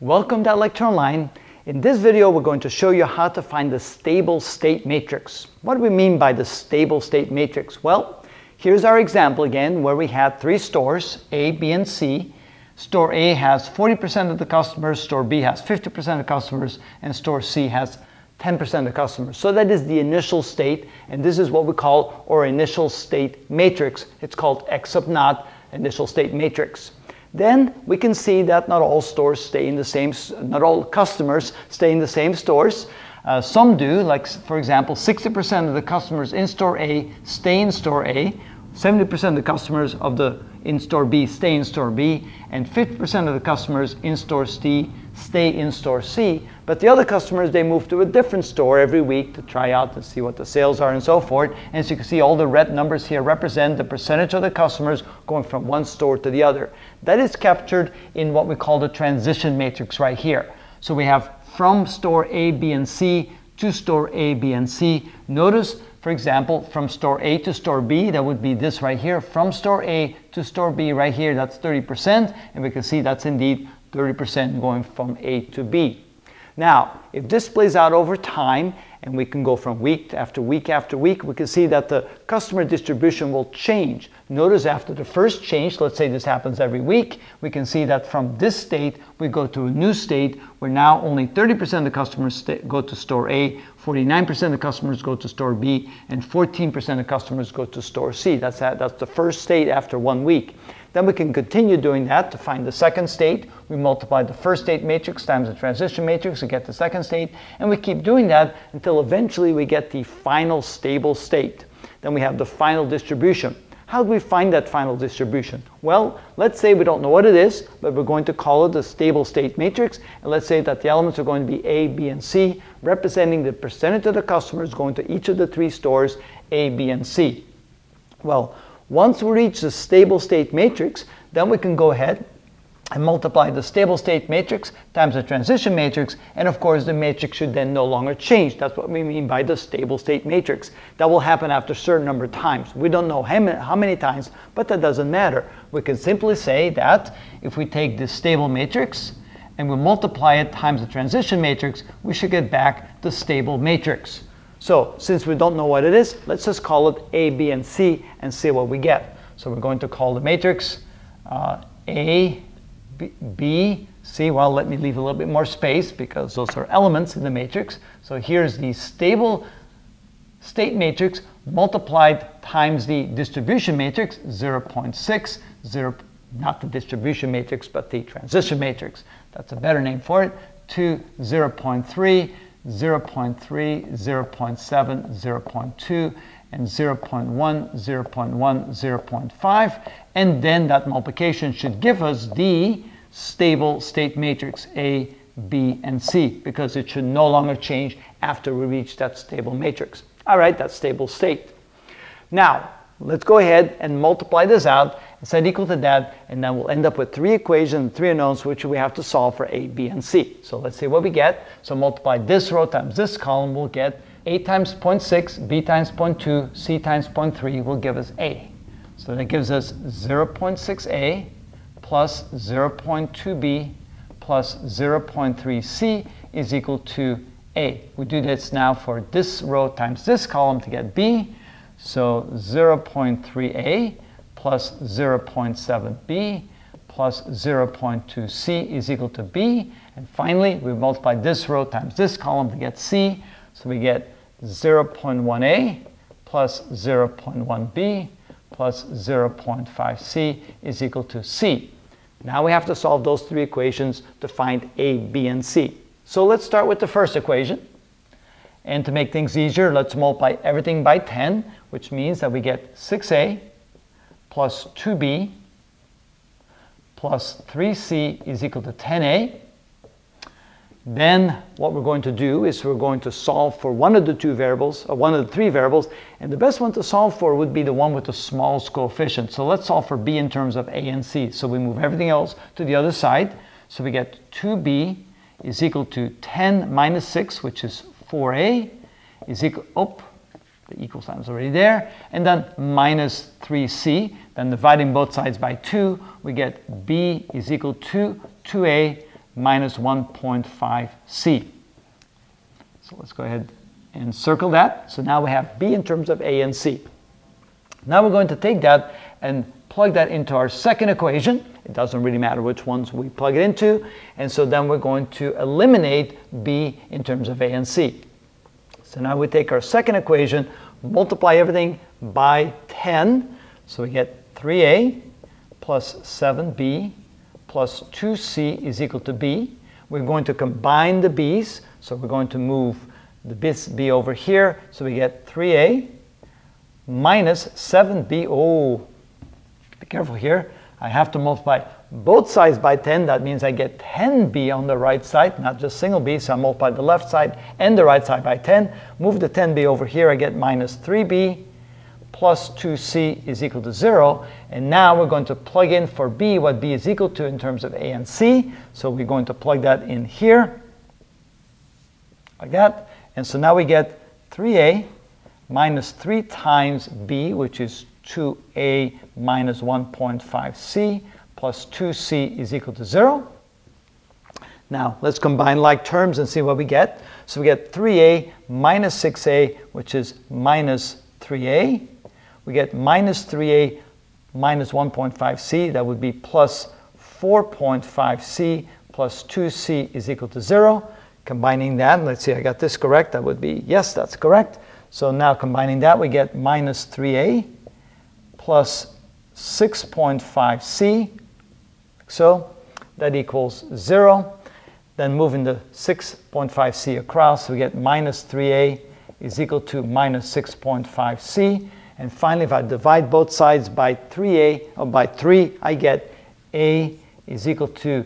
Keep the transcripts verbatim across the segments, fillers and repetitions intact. Welcome to iLectureOnline. In this video, we're going to show you how to find the stable state matrix. What do we mean by the stable state matrix? Well, here's our example again, where we had three stores, A, B, and C. Store A has forty percent of the customers, store B has fifty percent of customers, and store C has ten percent of customers. So that is the initial state, and this is what we call our initial state matrix. It's called X sub naught, initial state matrix. Then we can see that not all stores stay in the same, not all customers stay in the same stores. Uh, some do, like for example, sixty percent of the customers in store A stay in store A, seventy percent of the customers of the in store B stay in store B, and fifty percent of the customers in store C stay in store C, but the other customers, they move to a different store every week to try out and see what the sales are and so forth. And as you can see, all the red numbers here represent the percentage of the customers going from one store to the other. That is captured in what we call the transition matrix right here. So we have from store A, B, and C to store A, B, and C. Notice, for example, from store A to store B, that would be this right here. From store A to store B right here, that's thirty percent, and we can see that's indeed thirty percent going from A to B. Now, if this plays out over time, and we can go from week after week after week, we can see that the customer distribution will change. Notice after the first change, let's say this happens every week, we can see that from this state, we go to a new state where now only thirty percent of the customers go to store A, forty-nine percent of the customers go to store B, and fourteen percent of customers go to store C. That's, that, that's the first state after one week. Then we can continue doing that to find the second state. We multiply the first state matrix times the transition matrix to get the second state, and we keep doing that until eventually we get the final stable state. Then we have the final distribution. How do we find that final distribution? Well, let's say we don't know what it is, but we're going to call it the stable state matrix, and let's say that the elements are going to be A, B, and C, representing the percentage of the customers going to each of the three stores, A, B, and C. Well, once we reach the stable state matrix, then we can go ahead and multiply the stable state matrix times the transition matrix, and of course the matrix should then no longer change. That's what we mean by the stable state matrix. That will happen after a certain number of times. We don't know how many times, but that doesn't matter. We can simply say that if we take this stable matrix and we multiply it times the transition matrix, we should get back the stable matrix. So since we don't know what it is, let's just call it A, B, and C and see what we get. So we're going to call the matrix uh, A, B, B, C. Well, let me leave a little bit more space because those are elements in the matrix. So here's the stable state matrix multiplied times the distribution matrix, zero point six, zero, not the distribution matrix, but the transition matrix. That's a better name for it, to zero point three, zero point three, zero point seven, zero point two, and zero point one, zero point one, zero point five, and then that multiplication should give us the stable state matrix A, B, and C, because it should no longer change after we reach that stable matrix. All right, that's stable state. Now, let's go ahead and multiply this out and set equal to that, and then we'll end up with three equations, three unknowns, which we have to solve for A, B, and C. So let's see what we get. So multiply this row times this column, we'll get A times zero point six, B times zero point two, C times zero point three will give us A. So that gives us zero point six A plus zero point two B plus zero point three C is equal to A. We do this now for this row times this column to get B. So zero point three A plus zero point seven B plus zero point two C is equal to B. And finally, we multiply this row times this column to get C. So we get zero point one A plus zero point one B plus zero point five C is equal to C. Now we have to solve those three equations to find A, B, and C. So let's start with the first equation. And to make things easier, let's multiply everything by ten, which means that we get six A plus two B plus three C is equal to ten A. Then what we're going to do is we're going to solve for one of the two variables, or one of the three variables, and the best one to solve for would be the one with the smallest coefficient. So let's solve for B in terms of A and C. So we move everything else to the other side. So we get two B is equal to ten minus six, which is four A is equal, oh, the equal sign is already there, and then minus three C, then dividing both sides by two, we get B is equal to two A minus one point five c. So let's go ahead and circle that. So now we have b in terms of a and c. Now we're going to take that and plug that into our second equation. It doesn't really matter which ones we plug it into. And so then we're going to eliminate b in terms of a and c. So now we take our second equation, multiply everything by ten. So we get three a plus seven b plus two c is equal to b. We're going to combine the b's. So we're going to move the this b over here. So we get three a minus seven b. Oh, be careful here. I have to multiply both sides by ten. That means I get ten b on the right side, not just single b. So I multiply the left side and the right side by ten. Move the ten b over here. I get minus three b plus two c is equal to zero. And now we're going to plug in for b what b is equal to in terms of a and c. So we're going to plug that in here, like that. And so now we get three a minus three times b, which is two a minus one point five c, plus two c is equal to zero. Now let's combine like terms and see what we get. So we get three a minus six a, which is minus three a. We get minus three a minus one point five c, that would be plus four point five c, plus two c is equal to zero. Combining that, let's see, I got this correct. That would be, yes, that's correct. So now combining that, we get minus three a plus six point five c, like so. That equals zero. Then moving the six point five c across, we get minus three a is equal to minus six point five c. And finally, if I divide both sides by three a, or by three, I get a is equal to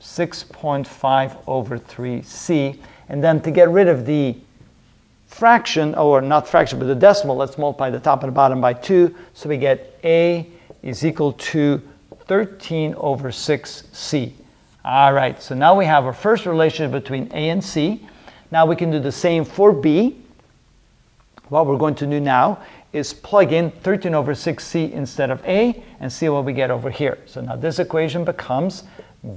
six point five over three c. And then to get rid of the fraction, or not fraction, but the decimal, let's multiply the top and the bottom by two. So we get a is equal to thirteen over six c. All right, so now we have our first relationship between a and c. Now we can do the same for b. What we're going to do now is plug in thirteen over six c instead of a and see what we get over here. So now this equation becomes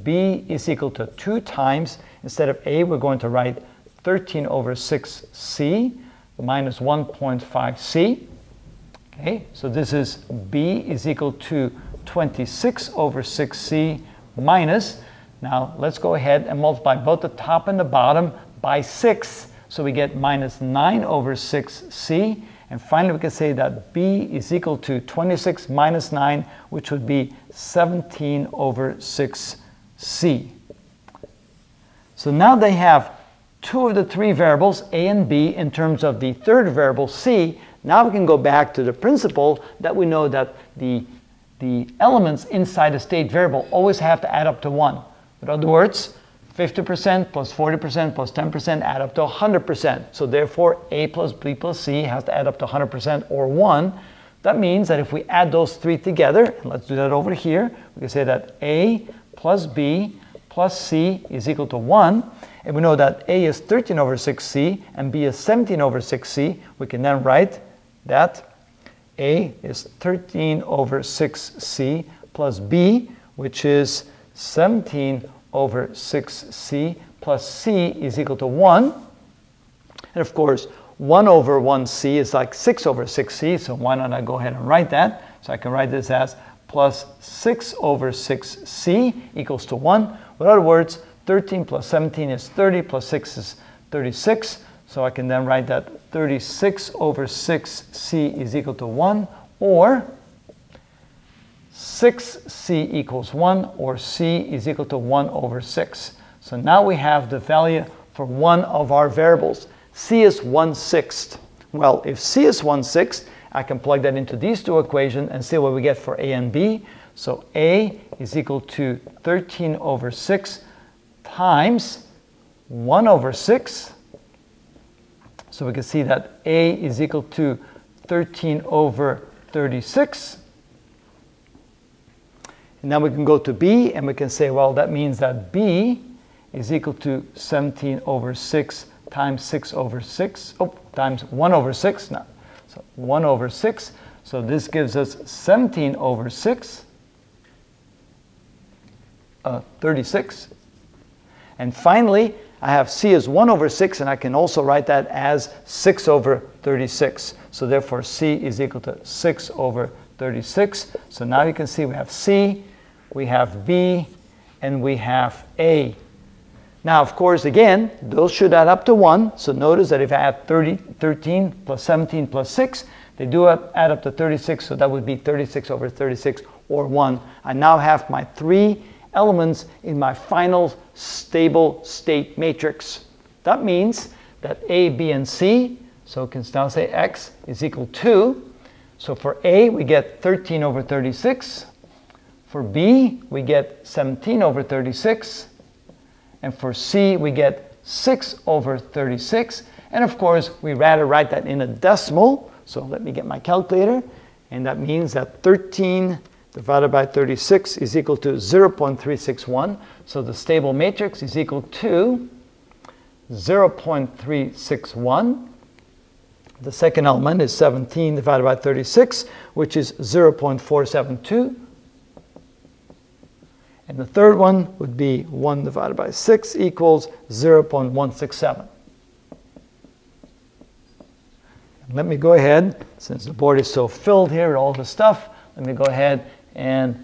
b is equal to two times, instead of a, we're going to write thirteen over six c minus one point five c. Okay, so this is b is equal to twenty-six over six c minus, now let's go ahead and multiply both the top and the bottom by six. So we get minus nine over six c. And finally, we can say that b is equal to twenty-six minus nine, which would be seventeen over six c. So now they have two of the three variables, a and b, in terms of the third variable, c. Now we can go back to the principle that we know that the, the elements inside a state variable always have to add up to one. In other words, fifty percent plus forty percent plus ten percent add up to one hundred percent. So therefore, a plus b plus c has to add up to one hundred percent or one. That means that if we add those three together, and let's do that over here, we can say that a plus b plus c is equal to one. And we know that a is thirteen over six c and b is seventeen over six c. We can then write that a is thirteen over six c plus b, which is seventeen over six c plus c is equal to one. And of course, one over one c is like six over six c, so why not I go ahead and write that? So I can write this as plus six over six c equals to one. In other words, thirteen plus seventeen is thirty, plus six is thirty-six. So I can then write that thirty-six over six c is equal to one, or six c equals one, or c is equal to one over six. So now we have the value for one of our variables. C is one sixth. Well, if c is one sixth, I can plug that into these two equations and see what we get for a and b. So a is equal to thirteen over six times one over six. So we can see that a is equal to thirteen over thirty-six. And now we can go to b and we can say, well, that means that b is equal to seventeen over six times six over six, oh, times one over six, no, so one over six. So this gives us seventeen over six, uh, thirty-six. And finally, I have C as one over six, and I can also write that as six over thirty-six. So therefore, C is equal to six over thirty-six. So now you can see we have C, we have B, and we have A. Now, of course, again, those should add up to one. So notice that if I add thirty, thirteen plus seventeen plus six, they do add up to thirty-six. So that would be thirty-six over thirty-six, or one. I now have my three elements in my final stable state matrix. That means that A, B, and C, so we can now say X is equal to, so for A we get thirteen over thirty-six, for B we get seventeen over thirty-six, and for C we get six over thirty-six, and of course we rather write that in a decimal, so let me get my calculator, and that means that thirteen divided by thirty-six is equal to zero point three six one. So the stable matrix is equal to zero point three six one. The second element is seventeen divided by thirty-six, which is zero point four seven two. And the third one would be one divided by six equals zero point one six seven. Let me go ahead, since the board is so filled here with all the stuff, let me go ahead and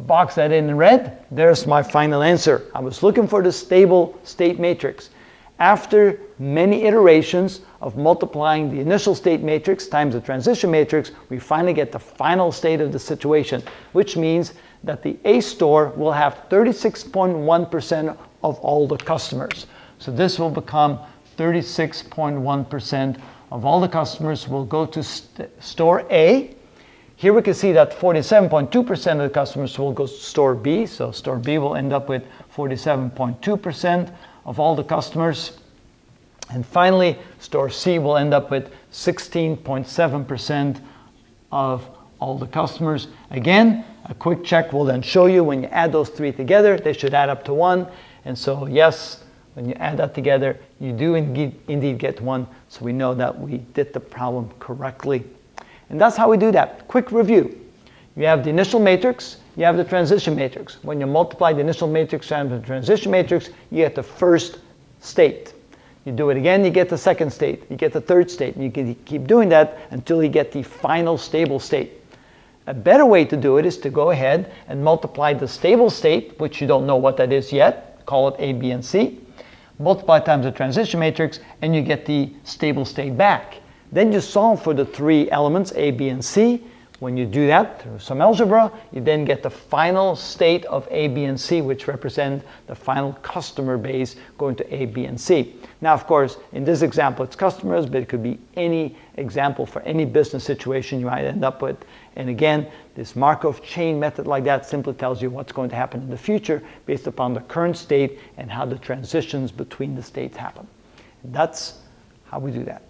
box that in red. There's my final answer. I was looking for the stable state matrix. After many iterations of multiplying the initial state matrix times the transition matrix, we finally get the final state of the situation, which means that the A store will have thirty-six point one percent of all the customers. So this will become thirty-six point one percent of all the customers will go to st- store A. Here we can see that forty-seven point two percent of the customers will go to store B, so store B will end up with forty-seven point two percent of all the customers. And finally, store C will end up with sixteen point seven percent of all the customers. Again, a quick check will then show you when you add those three together, they should add up to one. And so yes, when you add that together, you do indeed, indeed get one. So we know that we did the problem correctly. And that's how we do that. Quick review. You have the initial matrix, you have the transition matrix. When you multiply the initial matrix times the transition matrix, you get the first state. You do it again, you get the second state, you get the third state, and you can keep doing that until you get the final stable state. A better way to do it is to go ahead and multiply the stable state, which you don't know what that is yet, call it A, B, and C, multiply times the transition matrix, and you get the stable state back. Then you solve for the three elements, A, B, and C. When you do that through some algebra, you then get the final state of A, B, and C, which represent the final customer base going to A, B, and C. Now, of course, in this example, it's customers, but it could be any example for any business situation you might end up with. And again, this Markov chain method like that simply tells you what's going to happen in the future based upon the current state and how the transitions between the states happen. That's how we do that.